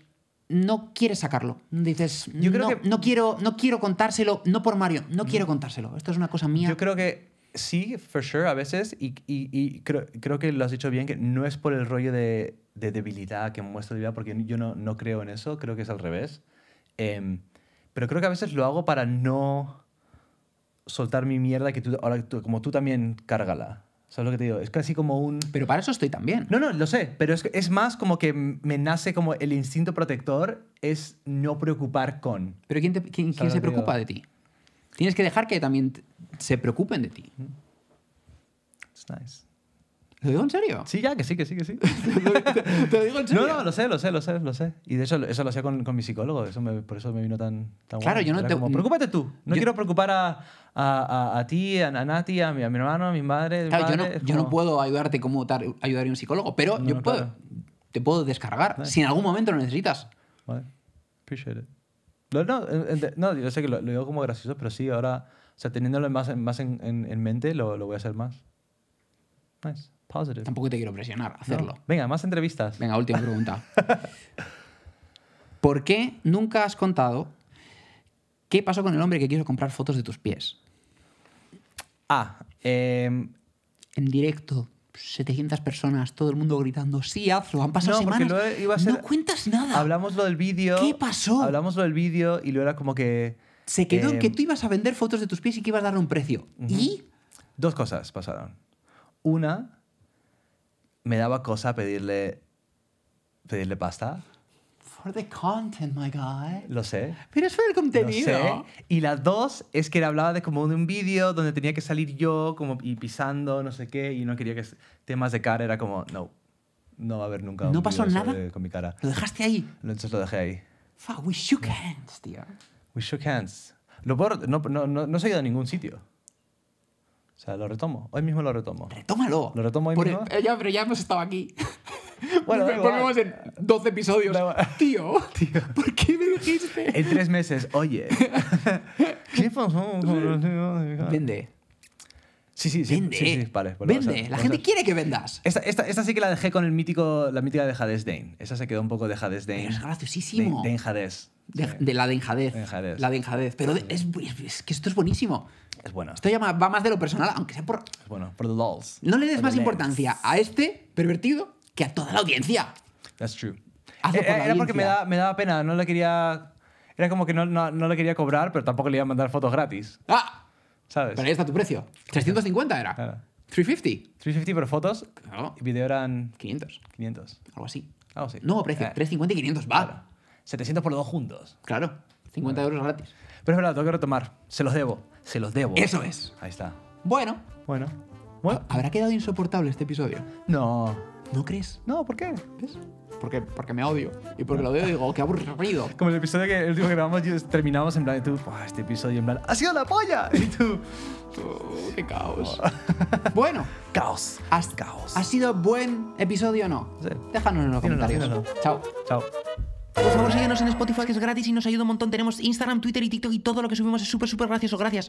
nunca. No quieres sacarlo. Dices, yo creo no, que... no, quiero, no quiero contárselo, no por Mario, no, no quiero contárselo. Esto es una cosa mía. Yo creo que... Sí, for sure, a veces, y, y, y creo, creo que lo has dicho bien, que no es por el rollo de, de debilidad que muestro debilidad, porque yo no, no creo en eso, creo que es al revés. Eh, pero creo que a veces lo hago para no soltar mi mierda, que tú, ahora, tú, como tú también, cárgala. ¿Sabes lo que te digo? Es casi como un... Pero para eso estoy también. No, no, lo sé, pero es, es más como que me nace como el instinto protector, es no preocupar con. ¿Pero quién, te, quién, ¿quién se preocupa de ti? Tienes que dejar que también se preocupen de ti. It's nice. ¿Lo digo en serio? Sí, ya, que sí, que sí, que sí. ¿Te lo digo en serio? No, no, lo sé, lo sé, lo sé, lo sé. Y de hecho, eso lo hacía con, con mi psicólogo, eso me, por eso me vino tan, tan claro, guay. Yo no Era te... Como, preocúpate tú. No yo... quiero preocupar a, a, a, a ti, a, a Nati, a mi, a mi hermano, a mi madre. Claro, padre, yo, no, como... yo no puedo ayudarte como tar, ayudar a un psicólogo, pero no, yo no, puedo, claro. te puedo descargar vale. si en algún momento lo necesitas. Vale, appreciate it. No, no, no, yo sé que lo, lo digo como gracioso, pero sí, ahora, o sea, teniéndolo más, más en, en, en mente, lo, lo voy a hacer más. Nice. Positive. Tampoco te quiero presionar a hacerlo. No. Venga, más entrevistas. Venga, última pregunta. ¿Por qué nunca has contado qué pasó con el hombre que quiso comprar fotos de tus pies? Ah, eh... en directo, setecientas personas, todo el mundo gritando, sí, hazlo, han pasado no, semanas. Porque lo iba a ser... No cuentas nada. Hablamos lo del vídeo. ¿Qué pasó? Hablamos lo del vídeo y luego era como que... Se quedó eh... en que tú ibas a vender fotos de tus pies y que ibas a darle un precio. Uh-huh. ¿Y? Dos cosas pasaron. Una... me daba cosa pedirle pedirle pasta. For the content, my guy. Lo sé. Pero es por el contenido. Lo sé. Y la dos es que hablaba de como de un vídeo donde tenía que salir yo como y pisando, no sé qué, y no quería que... Temas de cara era como, no, no va a haber nunca un vídeo sobre... ¿No pasó nada? Con mi cara. ¿Lo dejaste ahí? Entonces lo dejé ahí. Fuck, we shook hands, tío. We shook hands. Lo puedo, no, no, no, no se ha ido a ningún sitio. O sea, lo retomo. Hoy mismo lo retomo. ¡Retómalo! Lo retomo hoy Por mismo. El, ya, pero ya hemos estado aquí. Bueno, nos ponemos en doce episodios. Tío, tío, ¿por qué me dijiste? En tres meses, oye. ¿Qué pasó? Vende. Sí, sí, sí. Vende. Sí, sí, sí, vale, vale, vende. Vale, la gente vale. quiere que vendas. Esta, esta, esta sí que la dejé con el mítico, la mítica de Hades Dane. Esa se quedó un poco de Hades Dane. Pero es graciosísimo. Dane Hades. De, sí. de la de Hades. Hades. La de Hades. Pero de, es, es que esto es buenísimo. Es bueno. Esto ya va más de lo personal, aunque sea por... Es bueno, por the lols. No le des más importancia a este pervertido que a toda la audiencia. That's true. Hazlo por la audiencia. Era porque me daba, me daba pena, no le quería... Era como que no, no, no le quería cobrar, pero tampoco le iba a mandar fotos gratis. ¡Ah! ¿Sabes? Pero ahí está tu precio. trescientos cincuenta era. Claro. trescientos cincuenta. trescientos cincuenta por fotos. Claro. Y video eran... quinientos. quinientos. Algo así. Algo así. No, precio. Eh. trescientos cincuenta y quinientos, va. Claro. setecientos por los dos juntos. Claro. cincuenta bueno. euros gratis. Pero es verdad, tengo que retomar. Se los debo. Se los debo. Eso es. Ahí está. Bueno. Bueno. bueno. ¿Habrá quedado insoportable este episodio? No. ¿No crees? No, ¿por qué? ¿Ves? Porque, porque me odio. Y porque lo odio digo, qué aburrido. Como el episodio que el último que grabamos terminamos en plan, y tú, este episodio en plan, ¡ha sido la polla! Y tú, oh, ¡qué caos! Bueno. Caos. Has, caos. ¿Ha sido buen episodio o no? Sí. Déjanos en los díganos, comentarios. Díganos. Chao. Chao. Por favor, síguenos en Spotify, que es gratis y nos ayuda un montón. Tenemos Instagram, Twitter y TikTok y todo lo que subimos es súper, súper gracioso. Gracias.